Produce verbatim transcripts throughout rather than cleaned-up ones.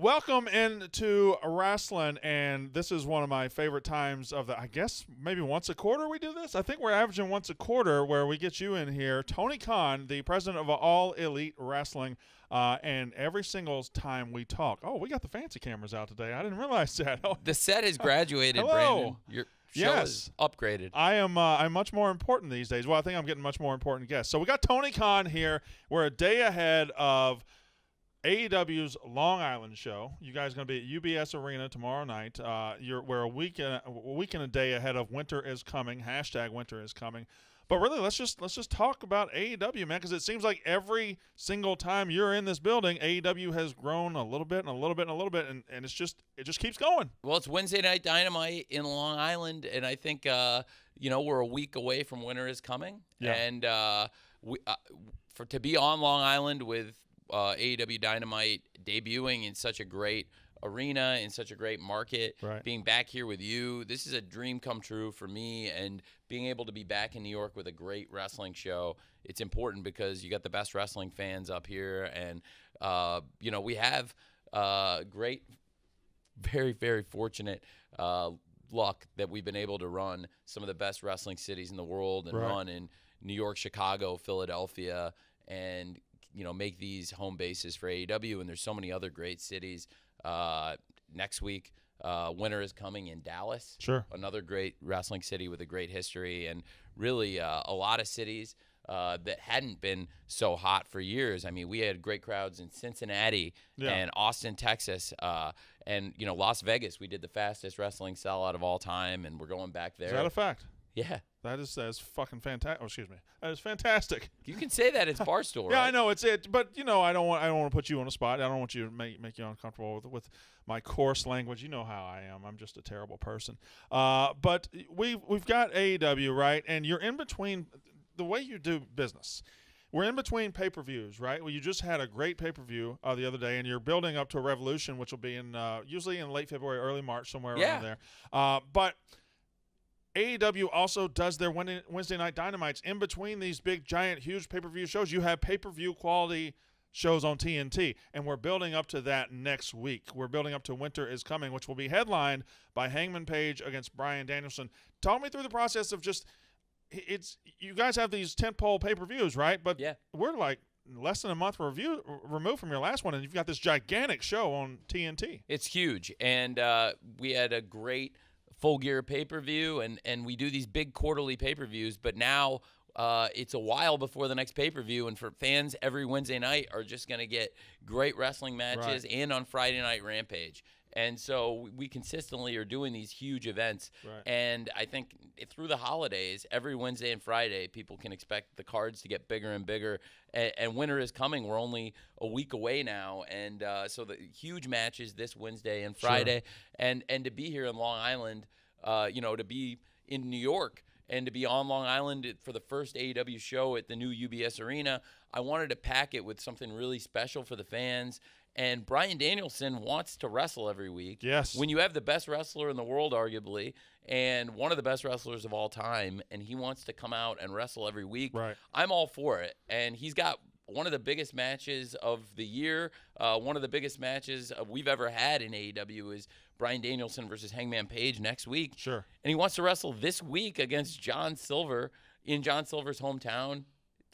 Welcome into wrestling, and this is one of my favorite times of the, I guess maybe once a quarter we do this? I think we're averaging once a quarter where we get you in here. Tony Khan, the president of All Elite Wrestling, uh, and every single time we talk. Oh, we got the fancy cameras out today. I didn't realize that. Oh. The set has graduated, Brandon. Your show yes. is upgraded. I am, uh, I'm much more important these days. Well, I think I'm getting much more important guests. So we got Tony Khan here. We're a day ahead of A E W's Long Island show. You guys are going to be at U B S Arena tomorrow night. Uh, you're, we're a week, and a, a week and a day ahead of Winter is Coming. Hashtag Winter is Coming. But really, let's just let's just talk about A E W, man, because it seems like every single time you're in this building, A E W has grown a little bit and a little bit and a little bit, and, and it's just it just keeps going. Well, it's Wednesday Night Dynamite in Long Island, and I think uh, you know we're a week away from Winter is Coming, yeah. and uh, we uh, for to be on Long Island with Uh, A E W Dynamite debuting in such a great arena, in such a great market, right. being back here with you. This is a dream come true for me, and being able to be back in New York with a great wrestling show, it's important because you got the best wrestling fans up here, and uh, you know we have uh, great, very, very fortunate uh, luck that we've been able to run some of the best wrestling cities in the world and right. run in New York, Chicago, Philadelphia, and you know, make these home bases for A E W, and there's so many other great cities. Uh, next week, uh, Winter is Coming in Dallas. Sure. Another great wrestling city with a great history, and really uh, a lot of cities uh, that hadn't been so hot for years. I mean, we had great crowds in Cincinnati yeah. and Austin, Texas, uh, and, you know, Las Vegas. We did the fastest wrestling sellout of all time, and we're going back there. Is that a fact? Yeah. That is, that is fucking fantastic. Oh, excuse me. That is fantastic. You can say that. It's Barstool, right? Yeah, I know. It's it. But, you know, I don't want I don't want to put you on the spot. I don't want you to make, make you uncomfortable with, with my coarse language. You know how I am. I'm just a terrible person. Uh, but we've, we've got A E W, right? And you're in between the way you do business. We're in between pay-per-views, right? Well, you just had a great pay-per-view uh, the other day, and you're building up to a Revolution, which will be in uh, usually in late February, early March, somewhere yeah. around there. Uh, but – A E W also does their Wednesday Night Dynamites. In between these big, giant, huge pay-per-view shows, you have pay-per-view quality shows on T N T, and we're building up to that next week. We're building up to Winter is Coming, which will be headlined by Hangman Page against Bryan Danielson. Talk me through the process of just – it's you guys have these tentpole pay-per-views, right? But yeah. we're like less than a month review, removed from your last one, and you've got this gigantic show on T N T. It's huge, and uh, we had a great – Full Gear pay-per-view, and, and we do these big quarterly pay-per-views, but now uh, it's a while before the next pay-per-view, and for fans, every Wednesday night are just going to get great wrestling matches right. and on Friday Night Rampage. And so we consistently are doing these huge events, right. and I think through the holidays, every Wednesday and Friday, people can expect the cards to get bigger and bigger, and, and Winter is Coming. We're only a week away now, and uh, so the huge matches this Wednesday and Friday, sure. and, and to be here in Long Island, uh, you know, to be in New York, and to be on Long Island for the first A E W show at the new U B S Arena, I wanted to pack it with something really special for the fans. And Bryan Danielson wants to wrestle every week. Yes. When you have the best wrestler in the world, arguably, and one of the best wrestlers of all time, and he wants to come out and wrestle every week, right. I'm all for it. And he's got one of the biggest matches of the year, uh, one of the biggest matches we've ever had in A E W is Bryan Danielson versus Hangman Page next week. Sure. And he wants to wrestle this week against John Silver in John Silver's hometown.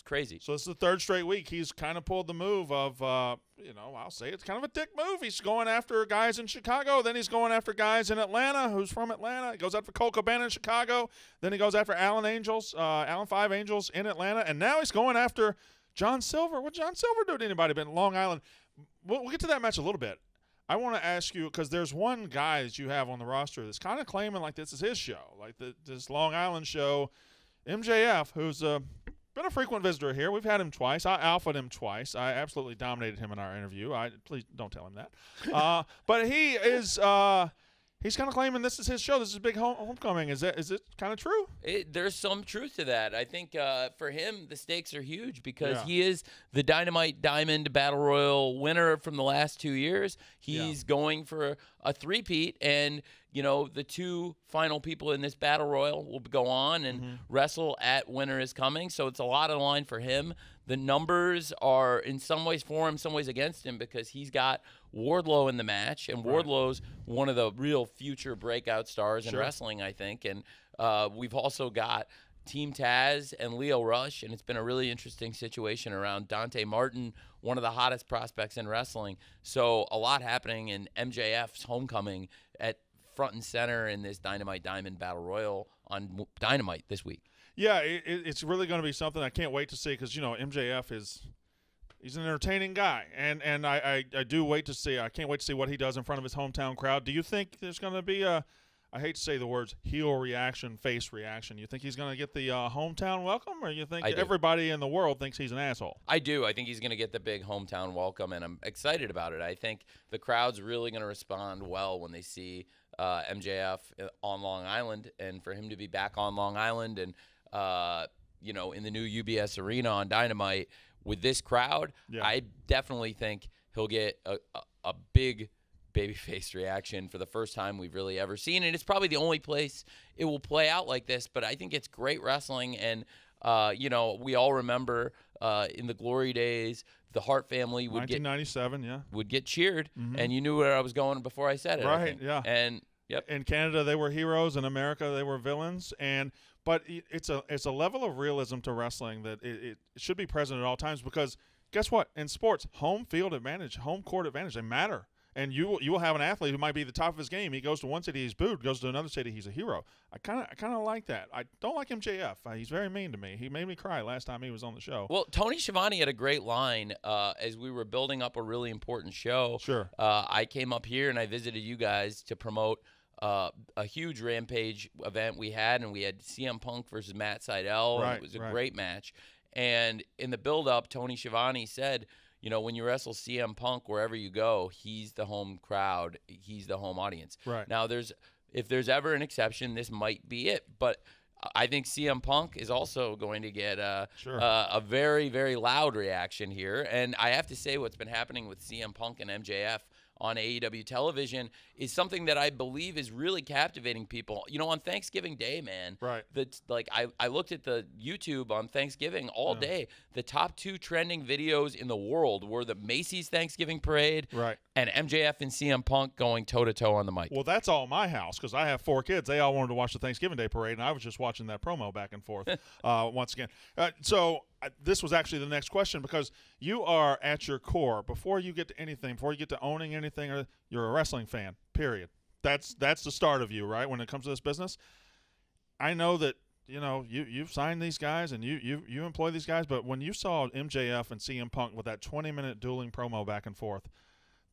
Crazy. So it's the third straight week he's kind of pulled the move of, uh, you know, I'll say it's kind of a dick move. He's going after guys in Chicago. Then he's going after guys in Atlanta who's from Atlanta. He goes out for Cole Cabana in Chicago. Then he goes after Allen Angels, uh, Allen Five Angels in Atlanta. And now he's going after John Silver. What John Silver do to anybody but in Long Island? We'll, we'll get to that match a little bit. I want to ask you, because there's one guy that you have on the roster that's kind of claiming like this is his show, like the, this Long Island show, M J F, who's a uh, been a frequent visitor here. We've had him twice. I alpha'd him twice. I absolutely dominated him in our interview. I please don't tell him that. uh, but he is uh, he's kind of claiming this is his show. This is a big home homecoming. Is that is it kind of true? It, there's some truth to that. I think uh, for him the stakes are huge because yeah. he is the Dynamite Diamond Battle Royal winner from the last two years. He's yeah. going for a three-peat, and you know, the two final people in this battle royal will go on and mm-hmm. wrestle at Winter is Coming. So it's a lot on the line for him. The numbers are in some ways for him, some ways against him, because he's got Wardlow in the match, and Wardlow's one of the real future breakout stars in sure. wrestling, I think. And uh, we've also got Team Taz and Lio Rush, and it's been a really interesting situation around Dante Martin, one of the hottest prospects in wrestling. So a lot happening in M J F's homecoming at front and center in this Dynamite Diamond Battle Royal on Dynamite this week. Yeah, it, it's really going to be something I can't wait to see, because, you know, M J F is he's an entertaining guy, and, and I, I, I do wait to see. I can't wait to see what he does in front of his hometown crowd. Do you think there's going to be a – I hate to say the words, heel reaction, face reaction. You think he's going to get the uh, hometown welcome, or you think everybody in the world thinks he's an asshole? I do. I think he's going to get the big hometown welcome, and I'm excited about it. I think the crowd's really going to respond well when they see uh, M J F on Long Island, and for him to be back on Long Island and, uh, you know, in the new U B S Arena on Dynamite with this crowd, yeah. I definitely think he'll get a, a, a big babyface reaction for the first time we've really ever seen, and it's probably the only place it will play out like this. But I think it's great wrestling, and uh, you know, we all remember uh, in the glory days, the Hart family would get nineteen ninety-seven, yeah, would get cheered, mm-hmm. and you knew where I was going before I said it, right? Yeah, and yep. In Canada, they were heroes; in America, they were villains. And but it's a it's a level of realism to wrestling that it, it should be present at all times, because guess what? In sports, home field advantage, home court advantage, they matter. And you will, you will have an athlete who might be at the top of his game. He goes to one city, he's booed. Goes to another city, he's a hero. I kind of I kind of like that. I don't like M J F. Uh, he's very mean to me. He made me cry last time he was on the show. Well, Tony Schiavone had a great line uh, as we were building up a really important show. Sure. Uh, I came up here and I visited you guys to promote uh, a huge Rampage event we had, and we had C M Punk versus Matt Sydal. Right, and it was a right. great match. And in the build-up, Tony Schiavone said, you know, when you wrestle C M Punk, wherever you go, he's the home crowd. He's the home audience. Right. Now, there's if there's ever an exception, this might be it. But I think C M Punk is also going to get a, sure. a, a very, very loud reaction here. And I have to say, what's been happening with C M Punk and M J F on A E W television is something that I believe is really captivating people. You know, on Thanksgiving Day, man, right? That's like I, I looked at the YouTube on Thanksgiving all yeah. day. The top two trending videos in the world were the Macy's Thanksgiving Parade, right, and M J F and C M Punk going toe to toe on the mic. Well, that's all my house, because I have four kids. They all wanted to watch the Thanksgiving Day Parade, and I was just watching that promo back and forth uh, once again. Uh, so. This was actually the next question, because you are at your core, before you get to anything, before you get to owning anything, or you're a wrestling fan, period. That's that's the start of you, right, when it comes to this business. I know that, you know, you, you've signed these guys and you, you, you employ these guys, but when you saw M J F and C M Punk with that twenty-minute dueling promo back and forth,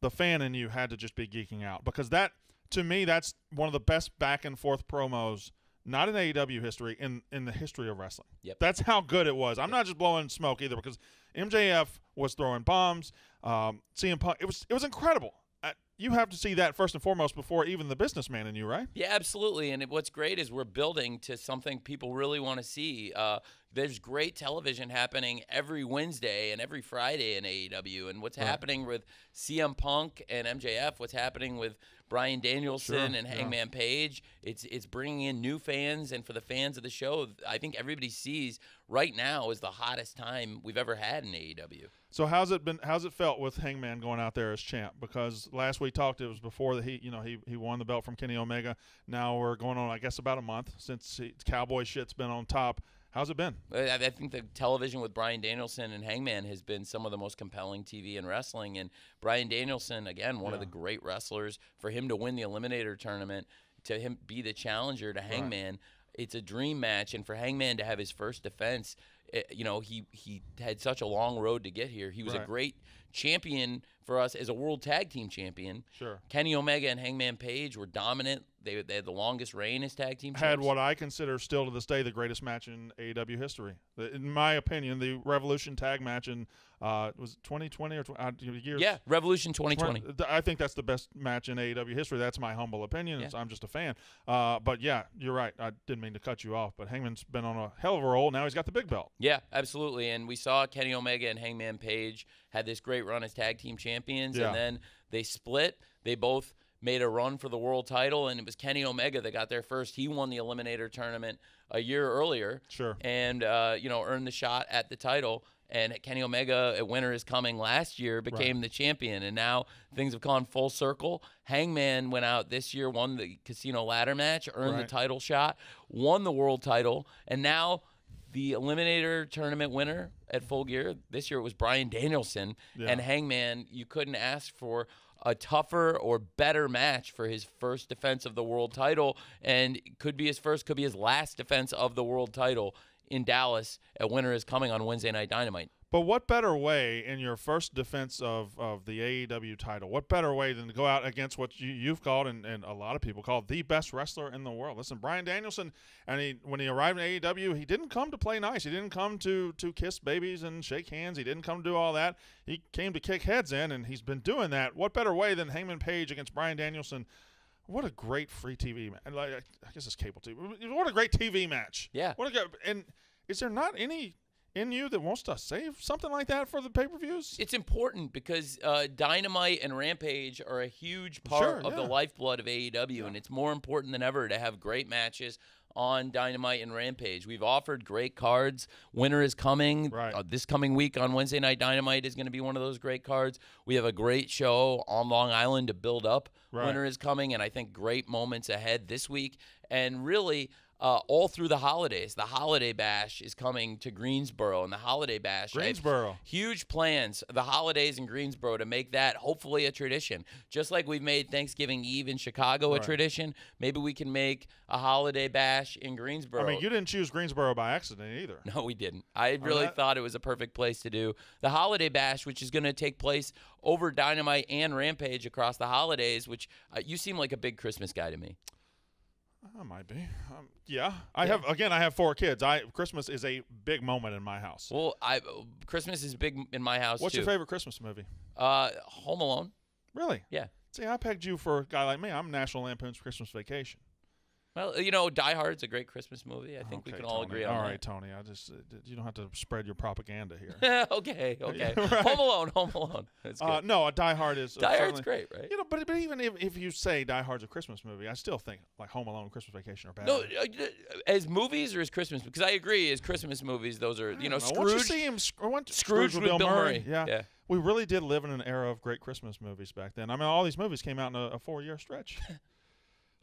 the fan in you had to just be geeking out, because that, to me, that's one of the best back-and-forth promos, not in A E W history, in, in the history of wrestling. Yep. That's how good it was. I'm yep. not just blowing smoke either, because M J F was throwing bombs. Um, C M Punk, it was, it was incredible. Uh, you have to see that first and foremost before even the businessman in you, right? Yeah, absolutely. And it, what's great is we're building to something people really want to see. Uh, there's great television happening every Wednesday and every Friday in A E W. And what's right. happening with C M Punk and M J F, what's happening with Bryan Danielson sure, and Hangman yeah. Page, it's it's bringing in new fans, and for the fans of the show, I think everybody sees right now is the hottest time we've ever had in A E W. So how's it been? How's it felt with Hangman going out there as champ? Because last we talked, it was before the he you know he he won the belt from Kenny Omega. Now we're going on, I guess, about a month since he, Cowboy shit's been on top. How's it been? I, I think the television with Bryan Danielson and Hangman has been some of the most compelling T V in wrestling. And Bryan Danielson, again, one yeah. of the great wrestlers. For him to win the Eliminator Tournament, to him be the challenger to Hangman, right. it's a dream match. And for Hangman to have his first defense, it, you know, he, he had such a long road to get here. He was right. a great champion for us as a world tag team champion. Sure. Kenny Omega and Hangman Page were dominant. They, they had the longest reign as tag team champs. Had what I consider still to this day the greatest match in A E W history. The, in my opinion, the Revolution tag match in uh, was twenty twenty or uh, years. Yeah, Revolution twenty twenty. twenty, I think that's the best match in A E W history. That's my humble opinion. Yeah. I'm just a fan. Uh, but, yeah, you're right. I didn't mean to cut you off, but Hangman's been on a hell of a roll. Now he's got the big belt. Yeah, absolutely. And we saw Kenny Omega and Hangman Page had this great run as tag team champions, yeah. and then they split. They both – made a run for the world title, and it was Kenny Omega that got there first. He won the Eliminator Tournament a year earlier, sure, and uh, you know, earned the shot at the title. and Kenny Omega at Winter is Coming last year became right. the champion, and now things have gone full circle. Hangman went out this year, won the casino ladder match, earned right. the title shot, won the world title, and now the Eliminator Tournament winner at Full Gear this year, it was Bryan Danielson, yeah. and Hangman, you couldn't ask for a tougher or better match for his first defense of the world title, and could be his first, could be his last defense of the world title in Dallas at Winter is Coming on Wednesday Night Dynamite. But what better way in your first defense of, of the A E W title, what better way than to go out against what you, you've called and, and a lot of people call the best wrestler in the world? Listen, Bryan Danielson, and he, when he arrived in A E W, he didn't come to play nice. He didn't come to, to kiss babies and shake hands. He didn't come to do all that. He came to kick heads in, and he's been doing that. What better way than Hangman Page against Bryan Danielson? What a great free T V match. Like, I guess it's cable T V. What a great T V match. Yeah. What a good, and is there not any in you that wants to save something like that for the pay-per-views? It's important because uh, Dynamite and Rampage are a huge part sure, of yeah. the lifeblood of A E W, yeah. and it's more important than ever to have great matches on Dynamite and Rampage. We've offered great cards. Winter is Coming. Right. Uh, this coming week on Wednesday Night Dynamite is going to be one of those great cards. We have a great show on Long Island to build up. Right. Winter is Coming, and I think great moments ahead this week. And really, uh, all through the holidays, the Holiday Bash is coming to Greensboro, and the Holiday Bash. Greensboro. Huge plans, the holidays in Greensboro, to make that hopefully a tradition. Just like we've made Thanksgiving Eve in Chicago right. a tradition, maybe we can make a Holiday Bash in Greensboro. I mean, you didn't choose Greensboro by accident either. No, we didn't. I really right. thought it was a perfect place to do the Holiday Bash, which is going to take place over Dynamite and Rampage across the holidays, which uh, you seem like a big Christmas guy to me. I might be. Um, yeah. I yeah. have, again, I have four kids. I Christmas is a big moment in my house. Well, I Christmas is big in my house, What's too. Your favorite Christmas movie? Uh, Home Alone. Really? Yeah. See, I pegged you for a guy like me. I'm National Lampoon's Christmas Vacation. Well, you know, Die Hard's a great Christmas movie. I think okay, we can Tony. all agree on all that. All right, Tony. I just uh, you don't have to spread your propaganda here. okay, okay. right. Home Alone, Home Alone. That's uh, no, a Die Hard is Die Hard's great, right? You know, but but even if, if you say Die Hard's a Christmas movie, I still think like Home Alone, Christmas Vacation are bad. No, uh, as movies or as Christmas? Because I agree, as Christmas movies, those are you know, know. Scrooge. Once you see him, sc once Scrooge, Scrooge with, with Bill, Bill Murray. Murray. Yeah. yeah. We really did live in an era of great Christmas movies back then. I mean, all these movies came out in a, a four-year stretch.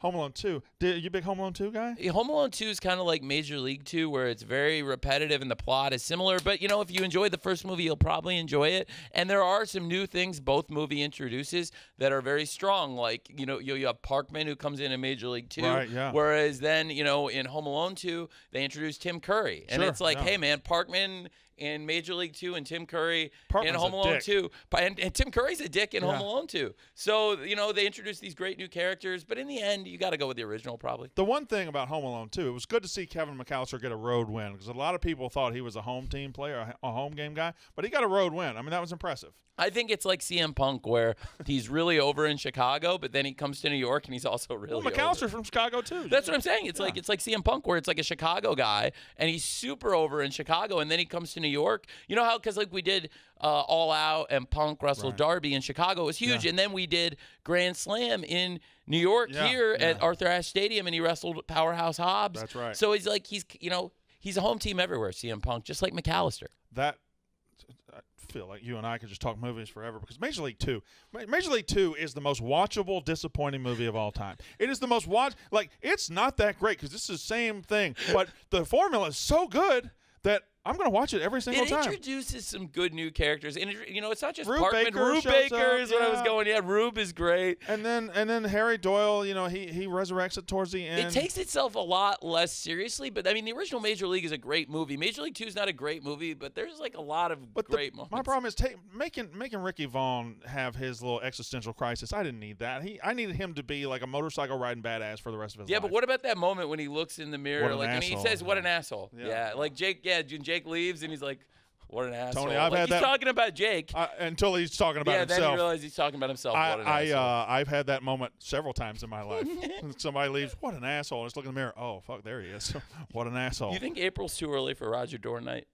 Home Alone two. Did you a big Home Alone two guy? Yeah, Home Alone two is kind of like Major League two, where it's very repetitive and the plot is similar. But, you know, if you enjoyed the first movie, you'll probably enjoy it. And there are some new things both movie introduces that are very strong. Like, you know, you, you have Parkman who comes in in Major League two. Right, yeah. Whereas then, you know, in Home Alone two, they introduce Tim Curry. And sure, it's like, yeah. hey, man, Parkman in Major League two and Tim Curry Parkman's in Home Alone two. And, and Tim Curry's a dick in yeah. Home Alone two. So, you know, they introduced these great new characters. But in the end, you got to go with the original probably. The one thing about Home Alone two, it was good to see Kevin McCallister get a road win because a lot of people thought he was a home team player, a home game guy. But he got a road win. I mean, that was impressive. I think it's like C M Punk where he's really over in Chicago, but then he comes to New York and he's also really well, McCallister over. From Chicago too. That's what I'm saying. It's yeah. like it's like C M Punk where it's like a Chicago guy and he's super over in Chicago and then he comes to New York. You know how because like we did uh, All Out and Punk Russell right. Darby in Chicago was huge, yeah. and then we did Grand Slam in New York yeah. here yeah. at Arthur Ashe Stadium and he wrestled Powerhouse Hobbs. That's right. So he's like he's you know he's a home team everywhere. C M Punk just like McCallister. That. I feel like you and I could just talk movies forever because Major League two, Major League two is the most watchable, disappointing movie of all time. It is the most watch. Like it's not that great because this is the same thing, but the formula is so good that I'm going to watch it every single time. It introduces some good new characters, and it, you know it's not just Rube Parkman. Baker Rube Baker up, is yeah. what I was going. Yeah, Rube is great. And then and then Harry Doyle, you know, he he resurrects it towards the end. It takes itself a lot less seriously, but I mean, the original Major League is a great movie. Major League two is not a great movie, but there's like a lot of but great the, moments. My problem is ta making making Ricky Vaughn have his little existential crisis. I didn't need that. He I needed him to be like a motorcycle riding badass for the rest of his yeah, life. Yeah, but what about that moment when he looks in the mirror, like and he says, "What an asshole." Yeah, yeah. yeah. like Jake. Yeah. Jake leaves and he's like, "What an asshole!" Tony, I've like, had he's that talking about Jake uh, until he's talking about yeah, himself. Yeah, then you realize he's talking about himself. I, what an I, asshole. Uh, I've had that moment several times in my life. Somebody leaves, "What an asshole!" And just look in the mirror. Oh, fuck, there he is. What an asshole. You think April's too early for Roger Dornight?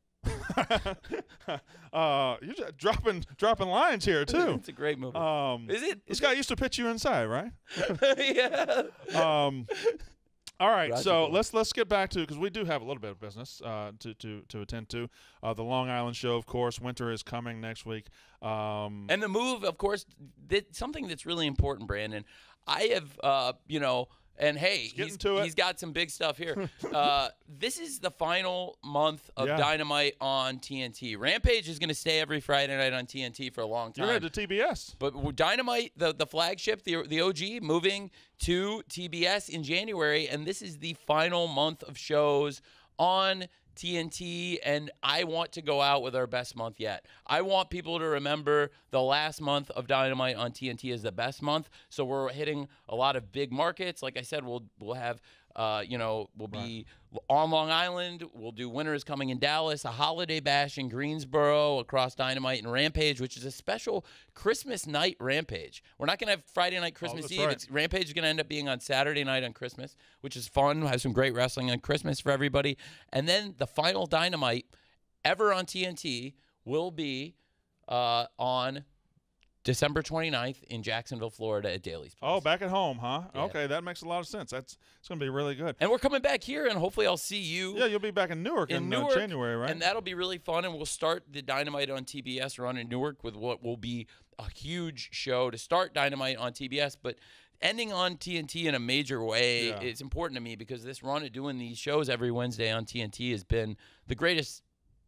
uh, you're just dropping dropping lines here too. It's a great movie. Um, is it? Is this it? Guy used to pitch you inside, right? yeah. Um. All right, Roger so let's let's get back to, because we do have a little bit of business uh, to, to, to attend to. Uh, the Long Island show, of course. Winter is coming next week. Um, and the move, of course, that, something that's really important, Brandon. I have, uh, you know, and hey, he's, he's got some big stuff here. uh, this is the final month of yeah. Dynamite on T N T. Rampage is going to stay every Friday night on T N T for a long time. You're going to T B S. But Dynamite, the, the flagship, the, the O G, moving to T B S in January, and this is the final month of shows on T N T, and I want to go out with our best month yet. I want people to remember the last month of Dynamite on T N T is the best month. So we're hitting a lot of big markets. Like I said, we'll we'll have uh, you know, we'll be right. on Long Island. We'll do Winter is Coming in Dallas, a Holiday Bash in Greensboro, across Dynamite and Rampage, which is a special Christmas night Rampage. We're not going to have Friday night Christmas oh, Eve. Right. It's, Rampage is going to end up being on Saturday night on Christmas, which is fun. We'll have some great wrestling on Christmas for everybody. And then the final Dynamite ever on T N T will be uh, on December twenty-ninth in Jacksonville, Florida at Daly's Place. Oh, back at home, huh? Yeah. Okay, that makes a lot of sense. That's it's going to be really good. And we're coming back here, and hopefully I'll see you. Yeah, you'll be back in Newark in, in Newark, uh, January, right? And that'll be really fun, and we'll start the Dynamite on T B S run in Newark with what will be a huge show to start Dynamite on T B S, but ending on T N T in a major way yeah. is important to me, because this run of doing these shows every Wednesday on T N T has been the greatest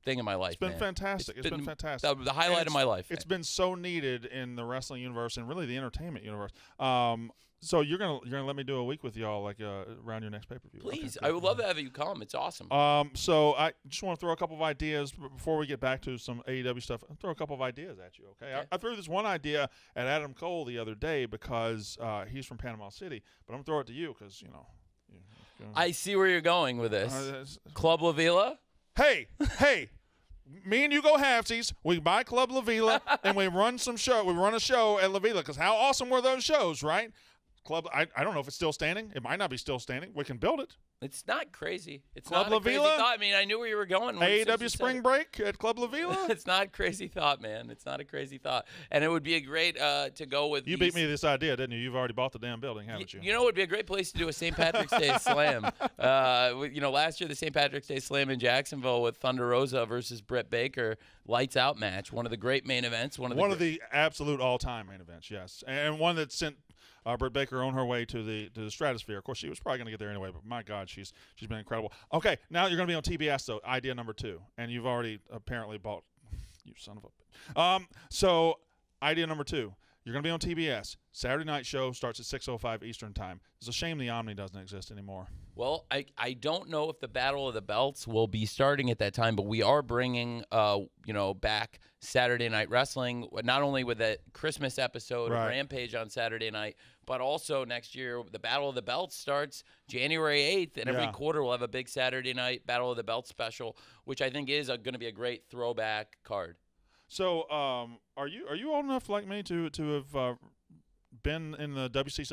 thing in my life. It's been man. fantastic. It's, it's been, been fantastic. The, the highlight of my life. It's man. been so needed in the wrestling universe and really the entertainment universe. Um, so you're gonna you're gonna let me do a week with y'all, like uh, around your next pay per view. Please, okay, I would love to have you come. It's awesome. Um, so I just want to throw a couple of ideas before we get back to some A E W stuff. I'll throw a couple of ideas at you, okay? okay. I, I threw this one idea at Adam Cole the other day because uh, he's from Panama City, but I'm gonna throw it to you because you know. You know I see where you're going with this. Uh, Club La Vela. Hey, hey. Me and you go halfsies. We buy Club La Vela and we run some show. We run a show at La Vela because how awesome were those shows, right? Club. I, I don't know if it's still standing. It might not be still standing. We can build it. It's not crazy. It's Club not a crazy thought. I mean, I knew where you were going. A E W Spring Break at Club La Vela. It's not a crazy thought, man. It's not a crazy thought. And it would be a great uh, to go with. You these. beat me to this idea, didn't you? You've already bought the damn building, haven't you? You, you know, it would be a great place to do a Saint Patrick's Day Slam. Uh, you know, last year, the Saint Patrick's Day Slam in Jacksonville with Thunder Rosa versus Britt Baker, lights out match. One of the great main events. One of the, one of the absolute all-time main events, yes. And one that sent Uh, Britt Baker on her way to the to the stratosphere. Of course, she was probably going to get there anyway, but my God, she's she's been incredible. Okay, now you're going to be on T B S, though, idea number two. And you've already apparently bought – you son of a – Um, so idea number two. You're going to be on T B S. Saturday night show starts at six oh five Eastern time. It's a shame the Omni doesn't exist anymore. Well, I, I don't know if the Battle of the Belts will be starting at that time, but we are bringing, uh, you know, back Saturday Night Wrestling, not only with the Christmas episode right. of Rampage on Saturday night, but also next year the Battle of the Belts starts January eighth, and yeah. every quarter we'll have a big Saturday night Battle of the Belts special, which I think is going to be a great throwback card. So um, are you are you old enough like me to, to have uh, – been in the W C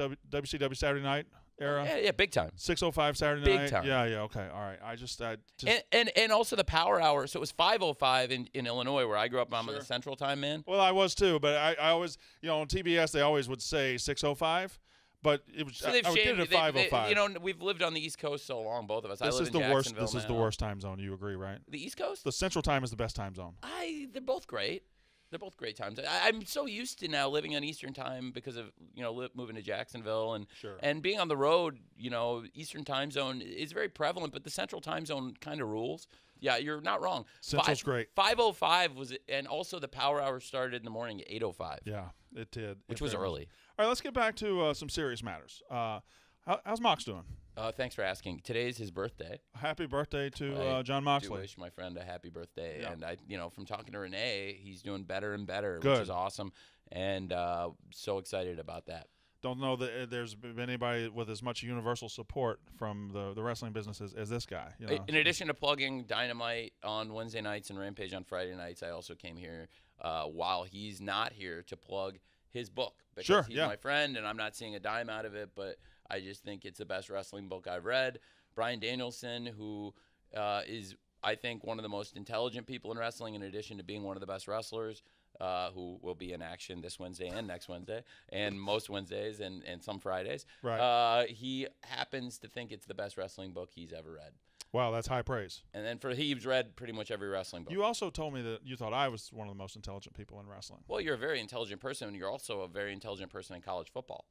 W Saturday night era? Yeah, yeah, big time. six oh five Saturday big night? Big time. Yeah, yeah, okay, all right. I just, I just and, and and also the power hour. So it was five oh five in, in Illinois where I grew up. I'm sure. a Central Time man. Well, I was too, but I, I always, you know, on T B S they always would say six oh five. But it was so I, I would get it at five oh five. You know, we've lived on the East Coast so long, both of us. This I live is in the Jacksonville worst. This now. is the worst time zone. You agree, right? The East Coast? The Central Time is the best time zone. I. They're both great. They're both great times. I, I'm so used to now living on Eastern Time because of, you know, li moving to Jacksonville and sure. and being on the road, you know, Eastern Time zone is very prevalent, but the Central Time zone kind of rules. Yeah, you're not wrong. Central's Five, great. five oh five was, and also the power hour started in the morning at eight oh five. Yeah, it did. Which it was early. Was. All right, let's get back to uh, some serious matters. Uh, how, how's Mox doing? Uh, thanks for asking. Today's his birthday. Happy birthday to uh, John Moxley. I do wish my friend a happy birthday. Yeah. And I, you know, from talking to Renee, he's doing better and better, Good. which is awesome. And uh, so excited about that. Don't know that there's been anybody with as much universal support from the, the wrestling business as, as this guy. You know? In addition to plugging Dynamite on Wednesday nights and Rampage on Friday nights, I also came here uh, while he's not here to plug his book. Because sure, he's yeah. my friend, and I'm not seeing a dime out of it, but I just think it's the best wrestling book I've read. Bryan Danielson, who uh, is, I think, one of the most intelligent people in wrestling, in addition to being one of the best wrestlers, uh, who will be in action this Wednesday and next Wednesday and most Wednesdays and, and some Fridays. Right. Uh, he happens to think it's the best wrestling book he's ever read. Wow, that's high praise. And then for he's read pretty much every wrestling book. You also told me that you thought I was one of the most intelligent people in wrestling. Well, you're a very intelligent person, and you're also a very intelligent person in college football.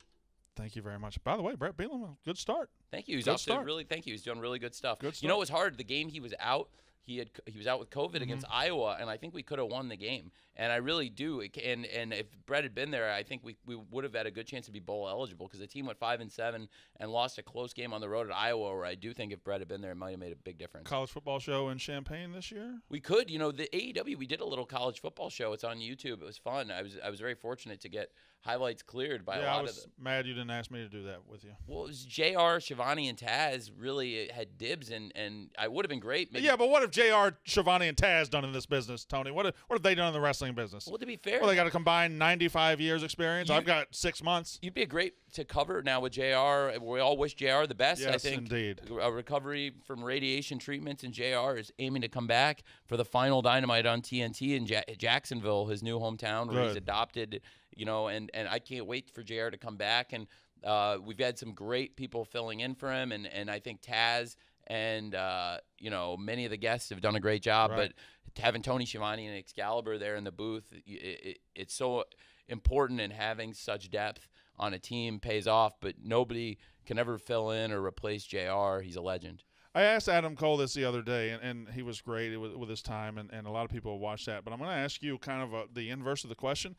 Thank you very much. By the way, Brett Bielema, good start. Thank you. He's good start. Really, thank you. He's doing really good stuff. Good start. You know, it was hard. The game he was out, he had he was out with COVID mm-hmm. against Iowa, and I think we could have won the game. And I really do. And and if Brett had been there, I think we, we would have had a good chance to be bowl eligible because the team went five and seven and lost a close game on the road at Iowa, where I do think if Brett had been there, it might have made a big difference. College football show in Champaign this year? We could. You know, the A E W, we did a little college football show. It's on YouTube. It was fun. I was I was very fortunate to get highlights cleared by yeah, a lot I was of the, mad you didn't ask me to do that with you. Well, it was J R, Schiavone, and Taz really had dibs, and, and I would have been great. Maybe. Yeah, but what have J R, Schiavone, and Taz done in this business, Tony? What have, what have they done in the wrestling business? Well, to be fair. Well, they got a combined ninety-five years experience. You, I've got six months. You'd be a great to cover now with J R. We all wish J R the best. Yes, I think indeed. A recovery from radiation treatments, and J R is aiming to come back for the final Dynamite on T N T in ja Jacksonville, his new hometown where Good. he's adopted. You know, and, and I can't wait for J R to come back. And uh, we've had some great people filling in for him. And, and I think Taz and, uh, you know, many of the guests have done a great job. Right. But having Tony Schiavone and Excalibur there in the booth, it, it, it's so important, and having such depth on a team pays off. But nobody can ever fill in or replace J R. He's a legend. I asked Adam Cole this the other day, and, and he was great with his time, and, and a lot of people watched that. But I'm going to ask you kind of a, the inverse of the question.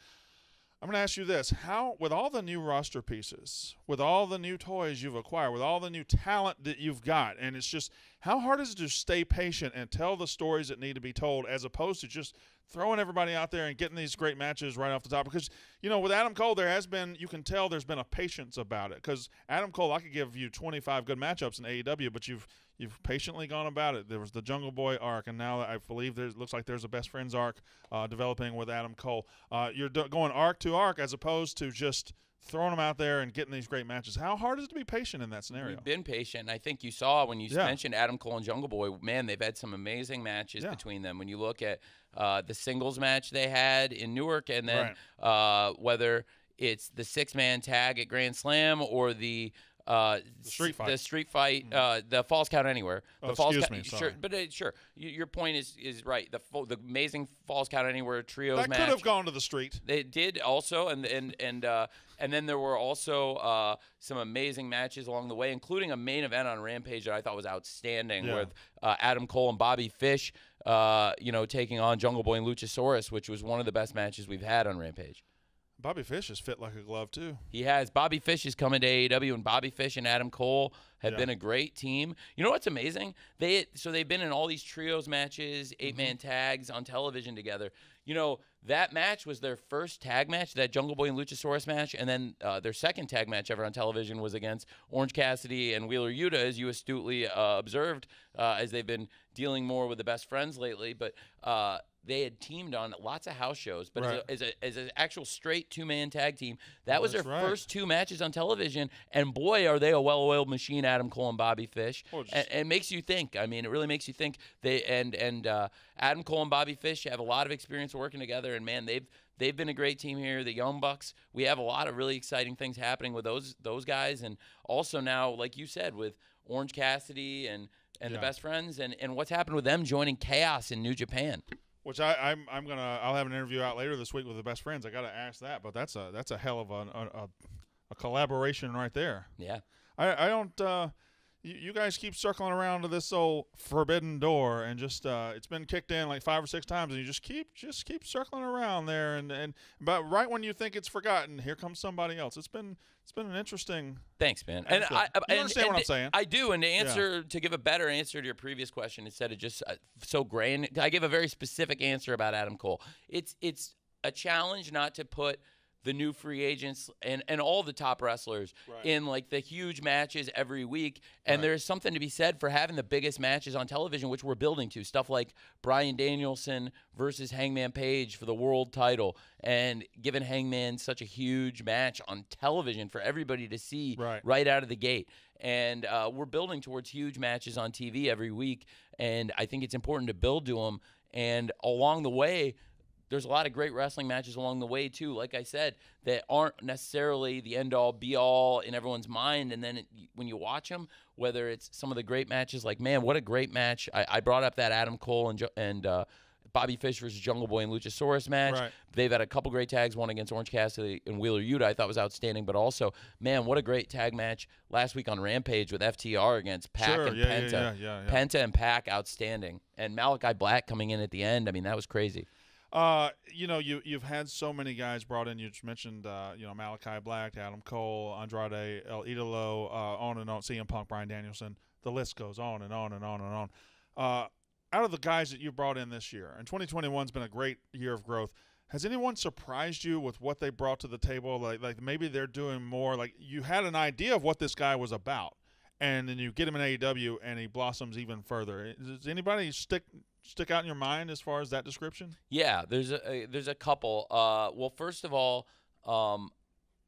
I'm going to ask you this. How, with all the new roster pieces, with all the new toys you've acquired, with all the new talent that you've got, and it's just how hard is it to stay patient and tell the stories that need to be told as opposed to just throwing everybody out there and getting these great matches right off the top? Because, you know, with Adam Cole, there has been – you can tell there's been a patience about it. Because Adam Cole, I could give you twenty-five good matchups in A E W, but you've you've patiently gone about it. There was the Jungle Boy arc, and now I believe there looks like there's a Best Friends arc uh, developing with Adam Cole. Uh, you're d going arc to arc as opposed to just – throwing them out there and getting these great matches. How hard is it to be patient in that scenario? We've been patient. I think you saw when you yeah. mentioned Adam Cole and Jungle Boy, man, they've had some amazing matches yeah. between them. When you look at uh, the singles match they had in Newark, and then right. uh, whether it's the six-man tag at Grand Slam or the Uh, the street fight, the, street fight, uh, the false count anywhere. The oh, false excuse me, sorry. Sure, but uh, sure, y your point is is right. The the amazing false count anywhere trios that match could have gone to the street. They did also, and and and uh, and then there were also uh, some amazing matches along the way, including a main event on Rampage that I thought was outstanding yeah. with uh, Adam Cole and Bobby Fish, uh, you know, taking on Jungle Boy and Luchasaurus, which was one of the best matches we've had on Rampage. Bobby Fish has fit like a glove, too. He has. Bobby Fish is coming to A E W, and Bobby Fish and Adam Cole have yeah. been a great team. You know what's amazing? They So they've been in all these trios matches, eight-man mm-hmm. tags on television together. You know, that match was their first tag match, that Jungle Boy and Luchasaurus match, and then uh, their second tag match ever on television was against Orange Cassidy and Wheeler Yuta, as you astutely uh, observed, uh, as they've been dealing more with the Best Friends lately. But uh, they had teamed on lots of house shows, but right. as, a, as, a, as an actual straight two-man tag team, that well, was their right. first two matches on television, and boy, are they a well-oiled machine, Adam Cole and Bobby Fish. Well, just, and, and it makes you think. I mean, it really makes you think. They And, and uh, Adam Cole and Bobby Fish have a lot of experience working together, and, man, they've they've been a great team here. The Young Bucks, we have a lot of really exciting things happening with those, those guys, and also now, like you said, with Orange Cassidy and, and yeah. the Best Friends, and, and what's happened with them joining Chaos in New Japan. Which I, I'm I'm gonna I'll have an interview out later this week with the Best Friends. I gotta ask that, but that's a that's a hell of a a, a collaboration right there. Yeah, I I don't. Uh, you, you guys keep circling around to this old forbidden door, and just uh, it's been kicked in like five or six times, and you just keep just keep circling around there, and and but right when you think it's forgotten, here comes somebody else. It's been it's been an interesting. Thanks, man. And I, I you understand and, what and I'm saying. I do. And to answer, yeah. to give a better answer to your previous question, instead of just uh, so grand, I give a very specific answer about Adam Cole. It's it's a challenge not to put the new free agents and and all the top wrestlers right. in like the huge matches every week. And right. there's something to be said for having the biggest matches on television, which we're building to stuff like Bryan Danielson versus Hangman Page for the world title, and giving Hangman such a huge match on television for everybody to see right, right out of the gate. And uh, we're building towards huge matches on T V every week, and I think it's important to build to them. And along the way, there's a lot of great wrestling matches along the way too, like I said, that aren't necessarily the end-all, be-all in everyone's mind. And then it, when you watch them, whether it's some of the great matches, like, man, what a great match. I, I brought up that Adam Cole and, and uh, Bobby Fish versus Jungle Boy and Luchasaurus match. Right. They've had a couple great tags, one against Orange Cassidy and Wheeler Yuta, I thought was outstanding. But also, man, what a great tag match last week on Rampage with F T R against Pac sure, and yeah, Penta. Yeah, yeah, yeah. Penta and Pac, outstanding. And Malachi Black coming in at the end. I mean, that was crazy. Uh, you know, you, you've had so many guys brought in. You just mentioned, uh, you know, Malachi Black, Adam Cole, Andrade, El Idolo, uh, on and on, C M Punk, Bryan Danielson. The list goes on and on and on and on. Uh, out of the guys that you brought in this year, and twenty twenty-one's been a great year of growth, has anyone surprised you with what they brought to the table? Like, like maybe they're doing more. Like, you had an idea of what this guy was about, and then you get him in A E W, and he blossoms even further. Does anybody stick – stick out in your mind as far as that description? Yeah, there's a, a there's a couple. Uh, well, first of all, um,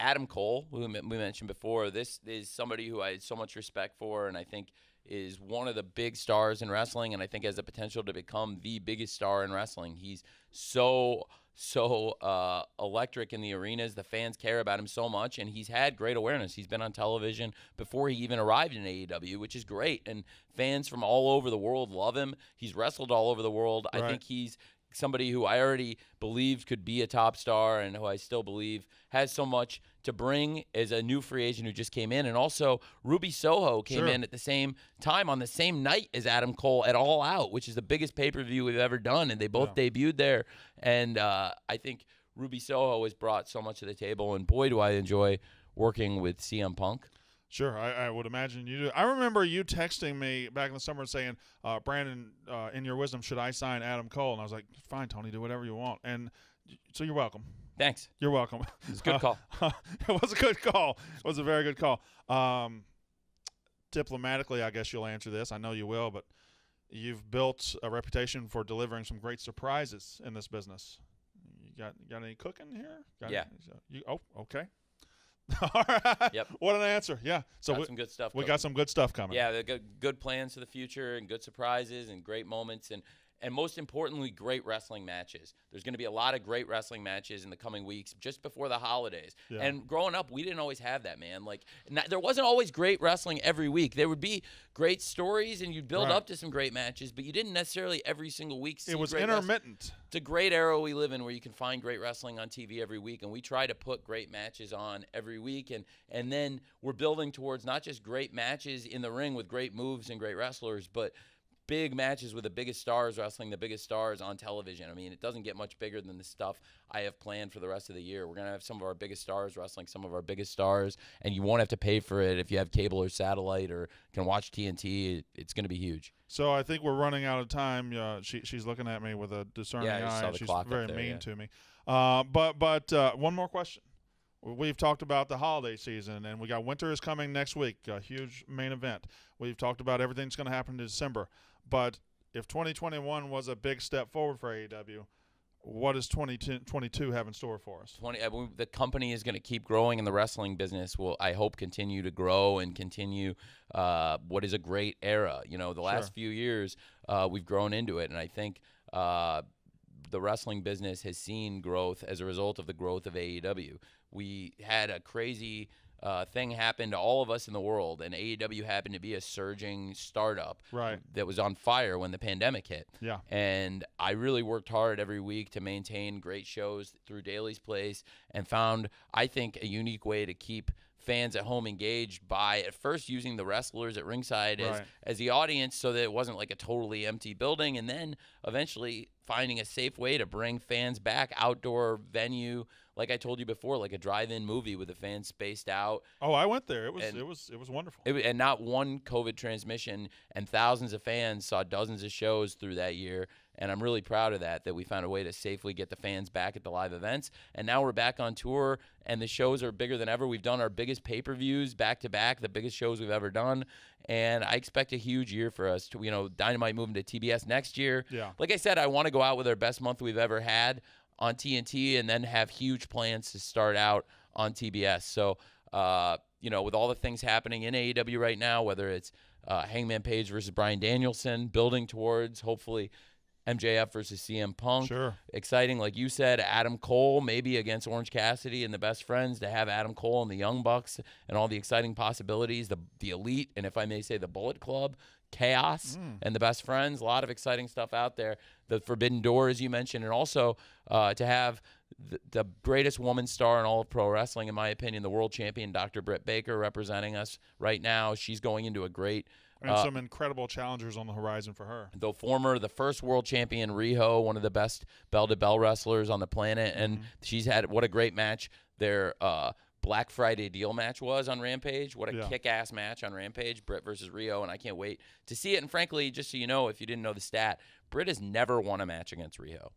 Adam Cole, who we mentioned before, this is somebody who I had so much respect for, and I think is one of the big stars in wrestling, and I think has the potential to become the biggest star in wrestling. He's so so uh, electric in the arenas. The fans care about him so much, and he's had great awareness. He's been on television before he even arrived in A E W, which is great, and fans from all over the world love him. He's wrestled all over the world. Right. I think he's somebody who I already believed could be a top star and who I still believe has so much to bring as a new free agent who just came in. And also Ruby Soho came sure. in at the same time on the same night as Adam Cole at All Out, which is the biggest pay-per-view we've ever done. And they both yeah. debuted there. And uh, I think Ruby Soho has brought so much to the table. And boy, do I enjoy working with C M Punk. Sure, I, I would imagine you do. I remember you texting me back in the summer saying, uh, Brandon, uh, in your wisdom, should I sign Adam Cole? And I was like, fine, Tony, do whatever you want. And so you're welcome. Thanks. You're welcome. It was a good call. Uh, it was a good call. It was a very good call. Um, diplomatically, I guess you'll answer this. I know you will, but you've built a reputation for delivering some great surprises in this business. You got, you got any cooking here? Got yeah. Any, you, oh, okay. All right. Yep. What an answer. Yeah. So got we, some good stuff we got some good stuff coming. Yeah, good, good plans for the future and good surprises and great moments and, and most importantly, great wrestling matches. There's going to be a lot of great wrestling matches in the coming weeks just before the holidays. Yeah. And growing up, we didn't always have that, man. Like, not, there wasn't always great wrestling every week. There would be great stories, and you'd build right. up to some great matches, but you didn't necessarily every single week see It was great intermittent. Wrestling. It's a great era we live in where you can find great wrestling on T V every week, and we try to put great matches on every week. And, and then we're building towards not just great matches in the ring with great moves and great wrestlers, but big matches with the biggest stars wrestling the biggest stars on television. I mean, it doesn't get much bigger than the stuff I have planned for the rest of the year. We're going to have some of our biggest stars wrestling some of our biggest stars, and you won't have to pay for it if you have cable or satellite or can watch T N T. It's going to be huge. So I think we're running out of time. Uh, she, she's looking at me with a discerning yeah, eye. She's very there, mean yeah. to me. Uh, but but uh, one more question. We've talked about the holiday season, and we got Winter is Coming next week, a huge main event. We've talked about everything that's going to happen in December. But if twenty twenty-one was a big step forward for A E W, what does twenty twenty-two have in store for us? twenty I mean, the company is going to keep growing, and the wrestling business will, I hope, continue to grow and continue uh, what is a great era. You know, the last sure. few years uh, we've grown into it, and I think uh, the wrestling business has seen growth as a result of the growth of A E W. We had a crazy uh, thing happen to all of us in the world, and A E W happened to be a surging startup right. that was on fire when the pandemic hit. Yeah. And I really worked hard every week to maintain great shows through Daly's Place and found, I think, a unique way to keep fans at home engaged by at first using the wrestlers at ringside right. as, as the audience so that it wasn't like a totally empty building, and then eventually finding a safe way to bring fans back, outdoor venue, like I told you before, like a drive-in movie with the fans spaced out. Oh, I went there. It was and, it was it was wonderful. It, and not one COVID transmission, and thousands of fans saw dozens of shows through that year. And I'm really proud of that, that we found a way to safely get the fans back at the live events. And now we're back on tour, and the shows are bigger than ever. We've done our biggest pay-per-views back-to-back, the biggest shows we've ever done. And I expect a huge year for us. To, you know, Dynamite moving to T B S next year. Yeah. Like I said, I want to go out with our best month we've ever had on T N T and then have huge plans to start out on T B S. So, uh, you know, with all the things happening in A E W right now, whether it's uh, Hangman Page versus Bryan Danielson, building towards, hopefully – M J F versus C M Punk. Sure. Exciting, like you said, Adam Cole maybe against Orange Cassidy and the Best Friends, to have Adam Cole and the Young Bucks and all the exciting possibilities, the the Elite, and if I may say the Bullet Club, Chaos, mm. and the Best Friends. A lot of exciting stuff out there. The Forbidden Door, as you mentioned, and also uh, to have the, the greatest woman star in all of pro wrestling, in my opinion, the world champion, Doctor Britt Baker, representing us right now. She's going into a great... And uh, some incredible challengers on the horizon for her. The former, the first world champion, Riho, one of the best bell-to-bell wrestlers on the planet. And mm-hmm. she's had, what a great match, their uh, Black Friday deal match was on Rampage. What a yeah. kick-ass match on Rampage, Britt versus Riho, and I can't wait to see it. And frankly, just so you know, if you didn't know the stat, Britt has never won a match against Riho.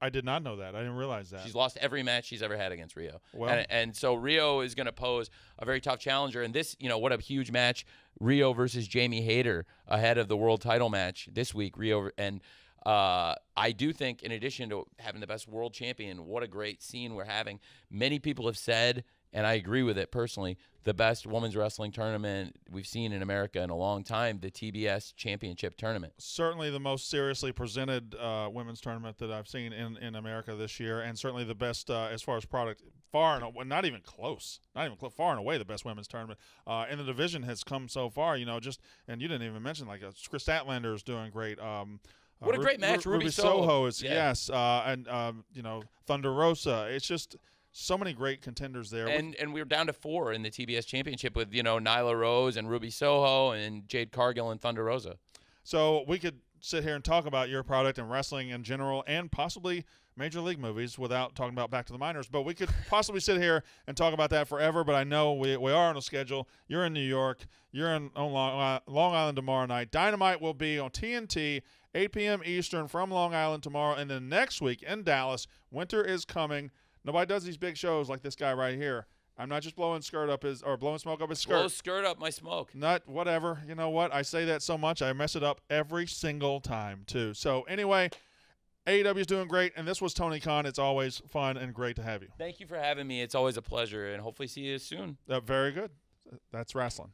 I did not know that. I didn't realize that. She's lost every match she's ever had against Riho. Well, and, and so Riho is going to pose a very tough challenger. And this, you know, what a huge match. Riho versus Jamie Hayter ahead of the world title match this week. Riho and uh, I do think, in addition to having the best world champion, what a great scene we're having. Many people have said, and I agree with it personally, the best women's wrestling tournament we've seen in America in a long time, the T B S Championship Tournament. Certainly the most seriously presented uh, women's tournament that I've seen in, in America this year, and certainly the best uh, as far as product, far and not even close, not even close, far and away the best women's tournament. Uh, and the division has come so far, you know, just, and you didn't even mention, like, uh, Chris Statlander is doing great. Um, uh, what a Ru great match, Ru Ruby, Ruby Soho. Soho is, yeah. yes, uh, and, um, you know, Thunder Rosa. It's just... So many great contenders there. And and we were down to four in the T B S Championship with, you know, Nyla Rose and Ruby Soho and Jade Cargill and Thunder Rosa. So we could sit here and talk about your product and wrestling in general and possibly Major League movies without talking about Back to the Minors. But we could possibly sit here and talk about that forever. But I know we, we are on a schedule. You're in New York. You're in, on Long, Long Island tomorrow night. Dynamite will be on T N T, eight P M Eastern from Long Island tomorrow. And then next week in Dallas, Winter Is Coming. Nobody does these big shows like this guy right here. I'm not just blowing skirt up his or blowing smoke up his skirt. Blow skirt up my smoke. Not whatever. You know what? I say that so much I mess it up every single time too. So anyway, A E W is doing great, and this was Tony Khan. It's always fun and great to have you. Thank you for having me. It's always a pleasure, and hopefully see you soon. Uh, very good. That's wrestling.